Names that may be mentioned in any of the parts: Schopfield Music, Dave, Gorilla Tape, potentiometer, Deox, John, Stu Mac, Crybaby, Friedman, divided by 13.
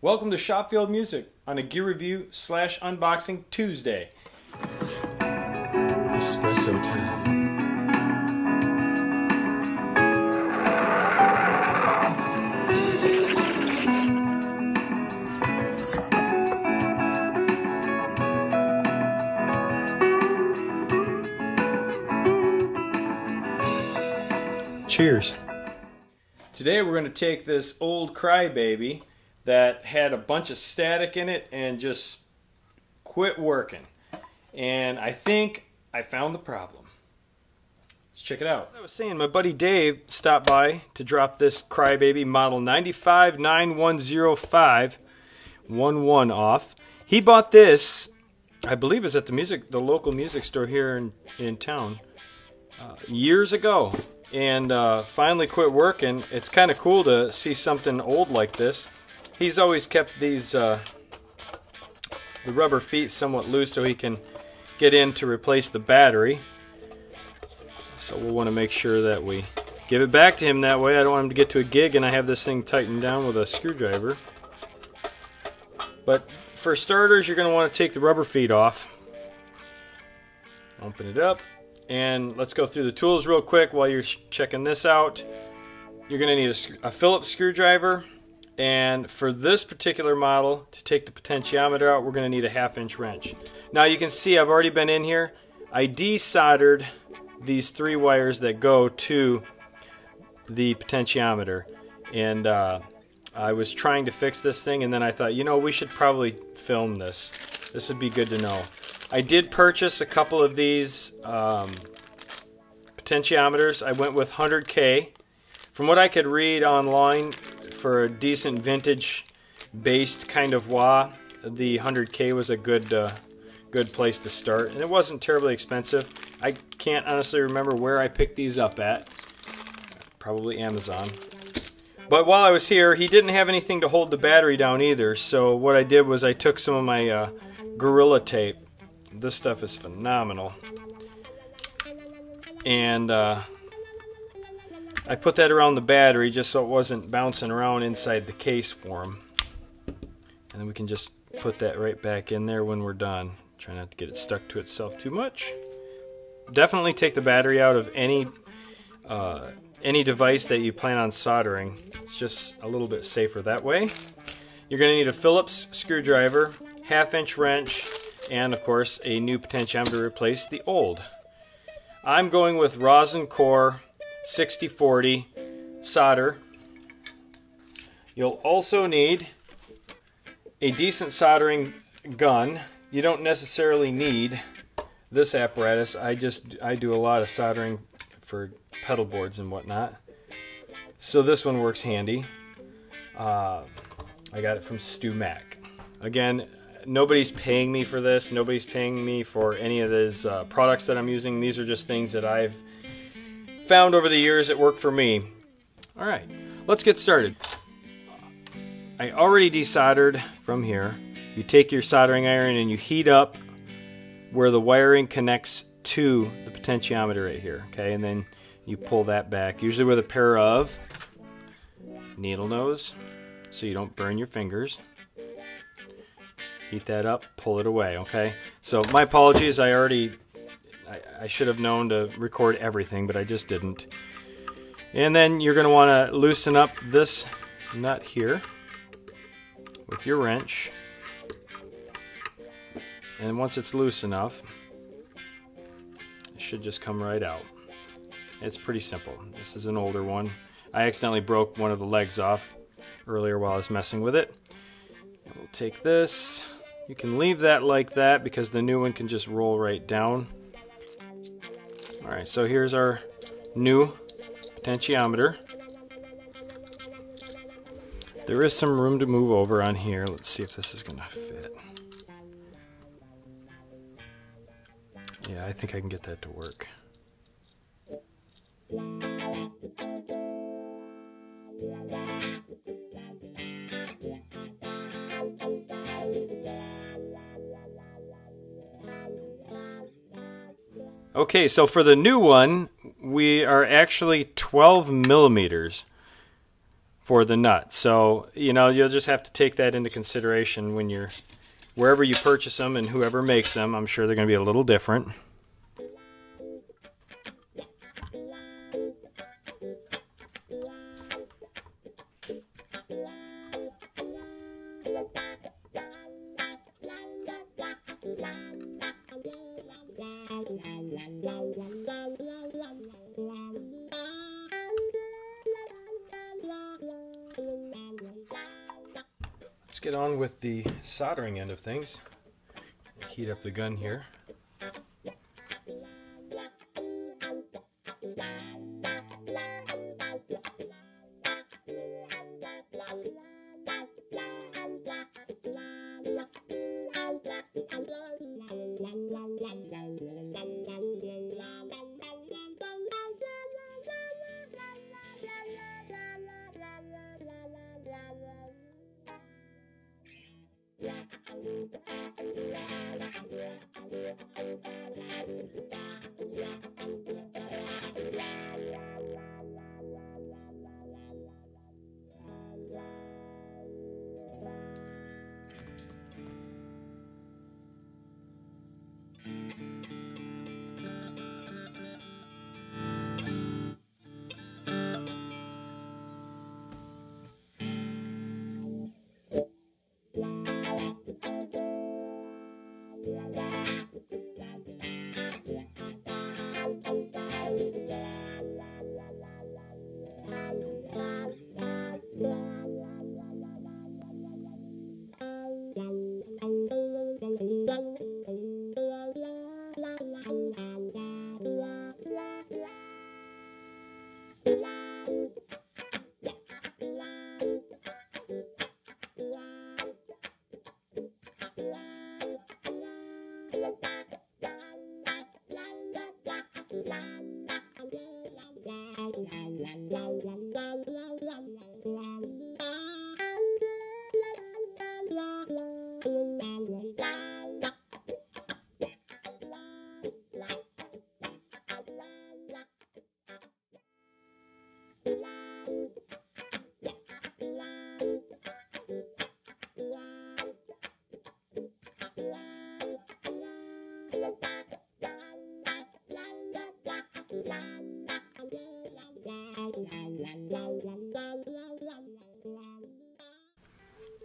Welcome to Schopfield Music on a Gear Review / Unboxing Tuesday. Espresso time. Cheers. Today we're going to take this old Crybaby that had a bunch of static in it and just quit working. And I think I found the problem. Let's check it out. I was saying my buddy Dave stopped by to drop this Crybaby model 95910511 off. He bought this, I believe it was at the local music store here in town years ago, and finally quit working. It's kind of cool to see something old like this. He's always kept these the rubber feet somewhat loose so he can get in to replace the battery. So we'll want to make sure that we give it back to him that way. I don't want him to get to a gig and I have this thing tightened down with a screwdriver. But for starters, you're going to want to take the rubber feet off. Open it up and let's go through the tools real quick while you're checking this out. You're going to need a Phillips screwdriver. And for this particular model, to take the potentiometer out, we're going to need a 1/2-inch wrench. Now you can see I've already been in here. I desoldered these 3 wires that go to the potentiometer. And I was trying to fix this thing, and then I thought, you know, we should probably film this. This would be good to know. I did purchase a couple of these potentiometers. I went with 100K. From what I could read online, for a decent vintage based kind of wah, the 100K was a good place to start, and it wasn't terribly expensive. I can't honestly remember where I picked these up at, probably Amazon. But while I was here, he didn't have anything to hold the battery down either, so what I did was I took some of my Gorilla Tape. This stuff is phenomenal. And I put that around the battery just so it wasn't bouncing around inside the case for him. And then we can just put that right back in there when we're done. Try not to get it stuck to itself too much. Definitely take the battery out of any device that you plan on soldering. It's just a little bit safer that way. You're going to need a Phillips screwdriver, 1/2-inch wrench, and of course a new potentiometer to replace the old. I'm going with rosin core 60/40 solder. You'll also need a decent soldering gun. You don't necessarily need this apparatus. I do a lot of soldering for pedal boards and whatnot, so this one works handy. I got it from Stu Mac. Again, nobody's paying me for this. Nobody's paying me for any of these products that I'm using. These are just things that I've found over the years that worked for me. All right, let's get started. I already desoldered from here. You take your soldering iron and you heat up where the wiring connects to the potentiometer right here, okay? And then you pull that back, usually with a pair of needle nose so you don't burn your fingers. Heat that up, pull it away, okay? So my apologies, I should have known to record everything, but I just didn't. And then you're going to want to loosen up this nut here with your wrench. And once it's loose enough, it should just come right out. It's pretty simple. This is an older one. I accidentally broke one of the legs off earlier while I was messing with it. And we'll take this. You can leave that like that because the new one can just roll right down. Alright, so here's our new potentiometer. There is some room to move over on here. Let's see if this is going to fit. Yeah, I think I can get that to work. Okay, so for the new one, we are actually 12 millimeters for the nut. So, you know, you'll just have to take that into consideration when you're, wherever you purchase them and whoever makes them, I'm sure they're going to be a little different. Let's get on with the soldering end of things. Heat up the gun here.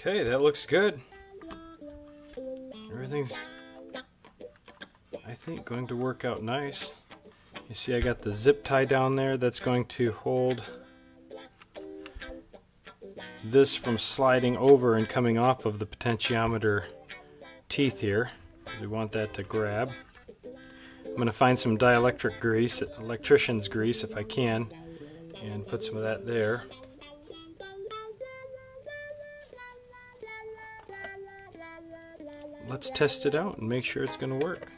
Okay, that looks good. Everything's, I think, going to work out nice. You see I got the zip tie down there. That's going to hold this from sliding over and coming off of the potentiometer teeth here. We want that to grab. I'm going to find some dielectric grease, electrician's grease if I can, and put some of that there. Let's test it out and make sure it's going to work.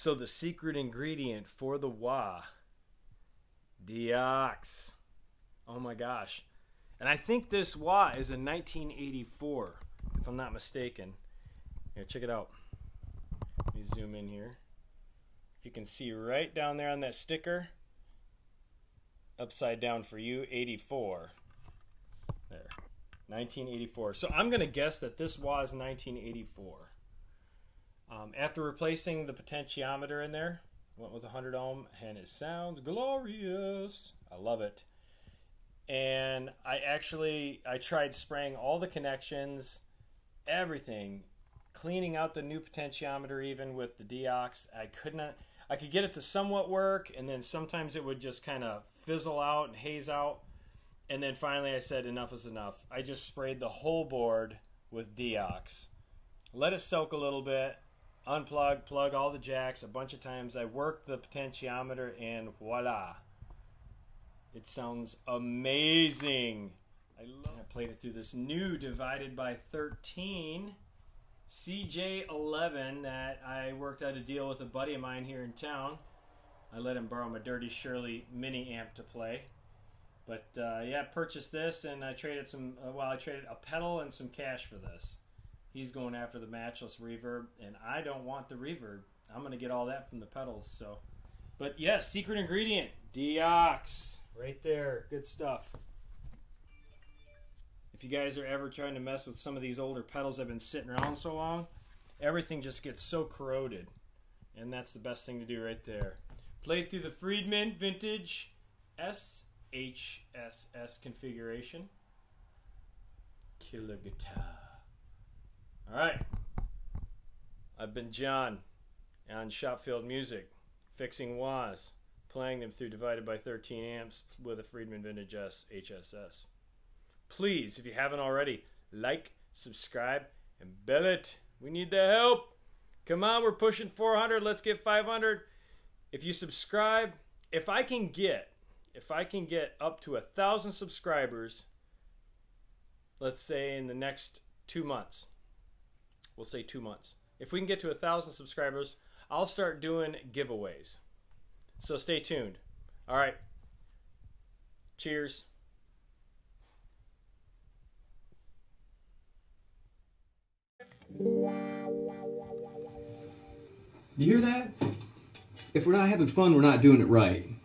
So the secret ingredient for the wah, Deox. Oh my gosh. And I think this wah is a 1984, if I'm not mistaken. Here, check it out. Let me zoom in here. If you can see right down there on that sticker, upside down for you, 84. There, 1984. So I'm gonna guess that this wah is 1984. After replacing the potentiometer in there, went with 100 ohm, and it sounds glorious. I love it. And I tried spraying all the connections, everything, cleaning out the new potentiometer even with the Deox. I could get it to somewhat work, and then sometimes it would just kind of fizzle out and haze out. And then finally I said enough is enough. I just sprayed the whole board with Deox. Let it soak a little bit, unplug, plug all the jacks a bunch of times. I worked the potentiometer and voila. It sounds amazing. I played it through this new divided by 13. CJ11 that I worked out a deal with a buddy of mine here in town. I let him borrow my Dirty Shirley mini amp to play. But yeah, purchased this and I traded a pedal and some cash for this. He's going after the matchless reverb and I don't want the reverb. I'm gonna get all that from the pedals, so. But yeah, secret ingredient, Deox, right there, good stuff. If you guys are ever trying to mess with some of these older pedals that have been sitting around so long, everything just gets so corroded. And that's the best thing to do right there. Played through the Friedman Vintage SHSS configuration. Killer guitar. All right. I've been John on Schopfield Music, fixing wahs, playing them through divided by 13 amps with a Friedman Vintage SHSS. Please, if you haven't already, like, subscribe, and bell it. We need the help. Come on, we're pushing 400. Let's get 500. If you subscribe, if I can get up to 1,000 subscribers, let's say in the next 2 months, we'll say 2 months. If we can get to 1,000 subscribers, I'll start doing giveaways. So stay tuned. All right. Cheers. You hear that? If we're not having fun, we're not doing it right.